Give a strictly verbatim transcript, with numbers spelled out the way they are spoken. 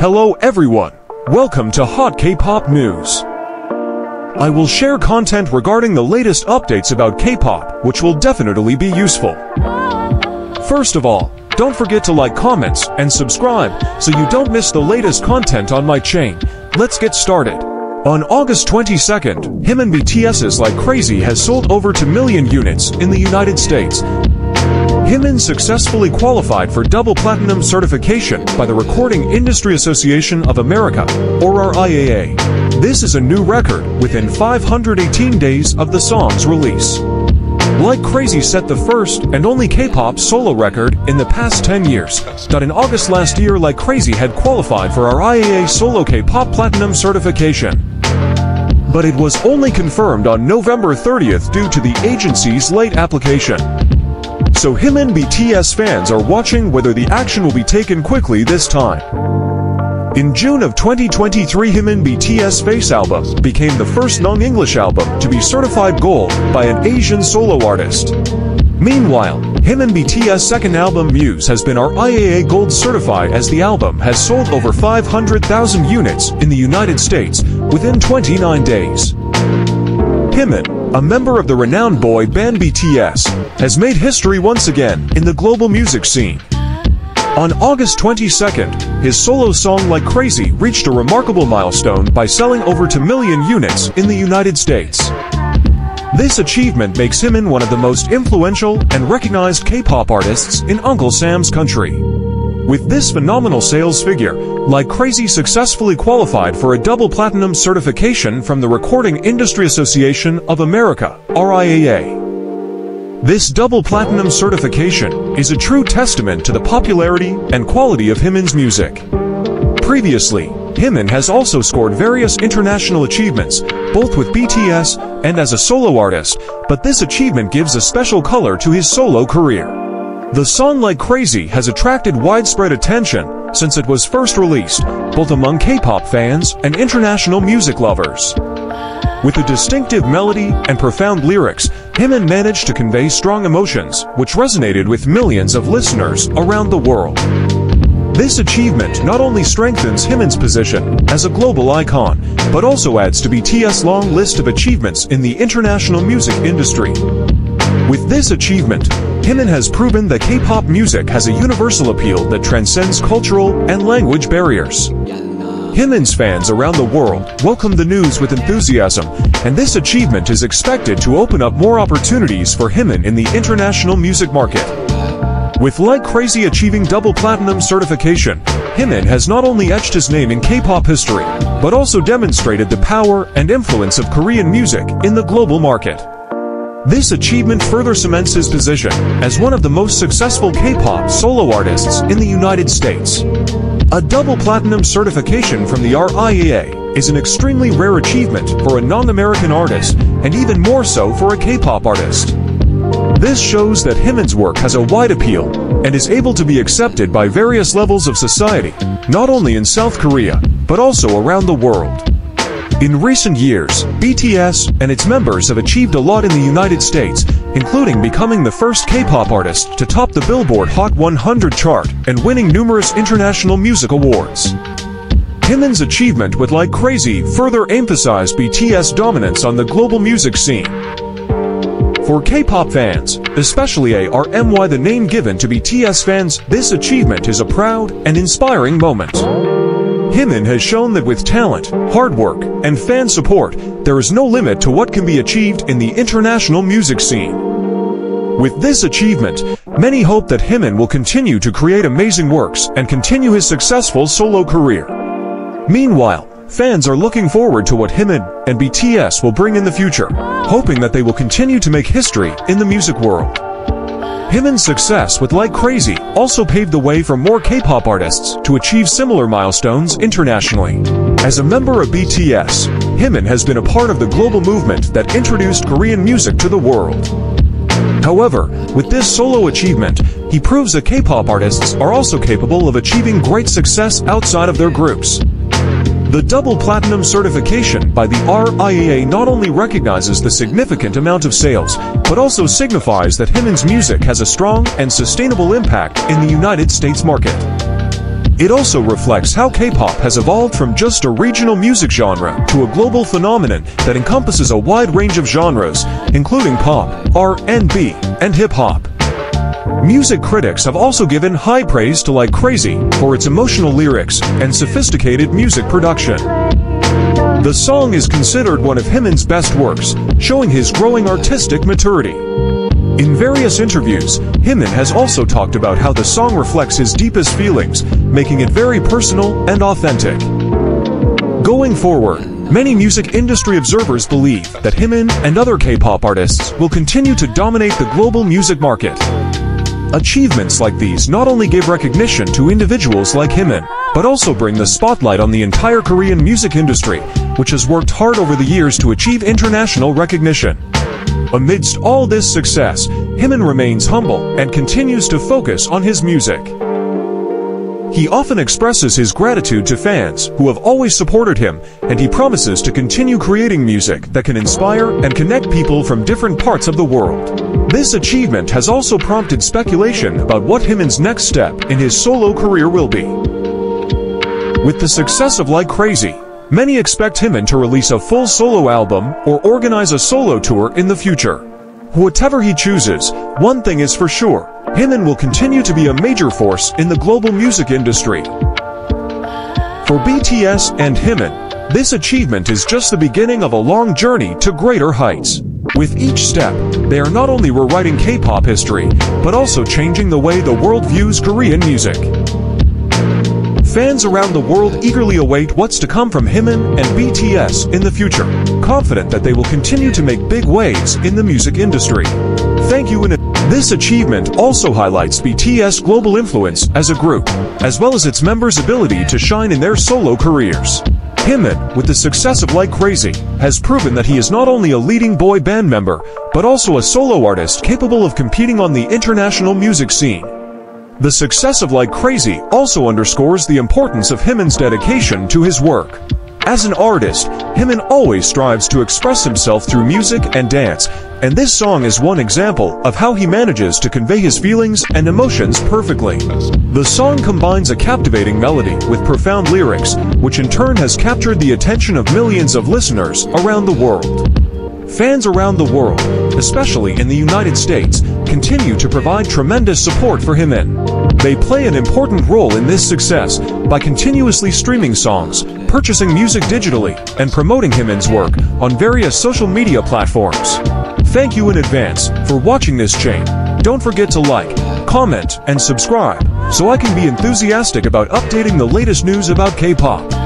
Hello everyone, welcome to Hot K-pop News. I will share content regarding the latest updates about K-pop, which will definitely be useful. First of all, don't forget to like, comments, and subscribe, so you don't miss the latest content on my chain. Let's get started. On August twenty-second, Him and BTS's Like Crazy has sold over two million units in the United States. Jimin successfully qualified for double platinum certification by the Recording Industry Association of America, or R I A A. This is a new record within five hundred eighteen days of the song's release. Like Crazy set the first and only K-pop solo record in the past ten years. That in August last year, Like Crazy had qualified for R I A A solo K-pop platinum certification. But it was only confirmed on November thirtieth due to the agency's late application. So him and B T S fans are watching whether the action will be taken quickly this time. In June of twenty twenty-three, him and B T S Face album became the first non-English album to be certified gold by an Asian solo artist. Meanwhile, him and B T S second album Muse has been R I A A gold certified, as the album has sold over five hundred thousand units in the United States within twenty-nine days. Jimin, a member of the renowned boy band B T S, has made history once again in the global music scene. On August twenty-second, his solo song Like Crazy reached a remarkable milestone by selling over two million units in the United States. This achievement makes Jimin one of the most influential and recognized K-pop artists in Uncle Sam's country. With this phenomenal sales figure, Like Crazy successfully qualified for a double platinum certification from the Recording Industry Association of America, R I A A. This double platinum certification is a true testament to the popularity and quality of Jimin's music. Previously, Jimin has also scored various international achievements, both with B T S and as a solo artist, but this achievement gives a special color to his solo career. The song Like Crazy has attracted widespread attention since it was first released, both among K-pop fans and international music lovers. With a distinctive melody and profound lyrics, Jimin managed to convey strong emotions, which resonated with millions of listeners around the world. This achievement not only strengthens Jimin's position as a global icon, but also adds to B T S' long list of achievements in the international music industry. With this achievement, Jimin has proven that K-pop music has a universal appeal that transcends cultural and language barriers. Jimin's fans around the world welcome the news with enthusiasm, and this achievement is expected to open up more opportunities for Jimin in the international music market. With Like Crazy achieving double platinum certification, Jimin has not only etched his name in K-pop history, but also demonstrated the power and influence of Korean music in the global market. This achievement further cements his position as one of the most successful K-pop solo artists in the United States. A double platinum certification from the R I A A is an extremely rare achievement for a non-American artist, and even more so for a K-pop artist. This shows that Jimin's work has a wide appeal and is able to be accepted by various levels of society, not only in South Korea, but also around the world. In recent years, B T S and its members have achieved a lot in the United States, including becoming the first K-pop artist to top the Billboard Hot one hundred chart and winning numerous international music awards. Jimin's achievement with Like Crazy further emphasized B T S' dominance on the global music scene. For K-pop fans, especially ARMY, the name given to B T S fans, this achievement is a proud and inspiring moment. Jimin has shown that with talent, hard work, and fan support, there is no limit to what can be achieved in the international music scene. With this achievement, many hope that Jimin will continue to create amazing works and continue his successful solo career. Meanwhile, fans are looking forward to what Jimin and B T S will bring in the future, hoping that they will continue to make history in the music world. Jimin's success with Like Crazy also paved the way for more K-pop artists to achieve similar milestones internationally. As a member of B T S, Jimin has been a part of the global movement that introduced Korean music to the world. However, with this solo achievement, he proves that K-pop artists are also capable of achieving great success outside of their groups. The double platinum certification by the R I A A not only recognizes the significant amount of sales, but also signifies that Jimin's music has a strong and sustainable impact in the United States market. It also reflects how K-pop has evolved from just a regional music genre to a global phenomenon that encompasses a wide range of genres, including pop, R and B, and hip-hop. Music critics have also given high praise to Like Crazy for its emotional lyrics and sophisticated music production. The song is considered one of Jimin's best works, showing his growing artistic maturity. In various interviews, Jimin has also talked about how the song reflects his deepest feelings, making it very personal and authentic. Going forward, many music industry observers believe that Jimin and other K-pop artists will continue to dominate the global music market. Achievements like these not only give recognition to individuals like Jimin, but also bring the spotlight on the entire Korean music industry, which has worked hard over the years to achieve international recognition. Amidst all this success, Jimin remains humble and continues to focus on his music. He often expresses his gratitude to fans who have always supported him, and he promises to continue creating music that can inspire and connect people from different parts of the world. This achievement has also prompted speculation about what Jimin's next step in his solo career will be. With the success of Like Crazy, many expect Jimin to release a full solo album or organize a solo tour in the future. Whatever he chooses, one thing is for sure. Jimin will continue to be a major force in the global music industry. For B T S and Jimin, this achievement is just the beginning of a long journey to greater heights. With each step, they are not only rewriting K-pop history, but also changing the way the world views Korean music. Fans around the world eagerly await what's to come from Jimin and B T S in the future, confident that they will continue to make big waves in the music industry. Thank you. In This achievement also highlights B T S' global influence as a group, as well as its members' ability to shine in their solo careers. Jimin, with the success of Like Crazy, has proven that he is not only a leading boy band member, but also a solo artist capable of competing on the international music scene. The success of Like Crazy also underscores the importance of Jimin's dedication to his work. As an artist, Jimin always strives to express himself through music and dance, and this song is one example of how he manages to convey his feelings and emotions perfectly. The song combines a captivating melody with profound lyrics, which in turn has captured the attention of millions of listeners around the world. Fans around the world, especially in the United States, continue to provide tremendous support for Jimin. They play an important role in this success by continuously streaming songs, purchasing music digitally, and promoting Jimin's work on various social media platforms. Thank you in advance for watching this chain. Don't forget to like, comment, and subscribe so I can be enthusiastic about updating the latest news about K-pop.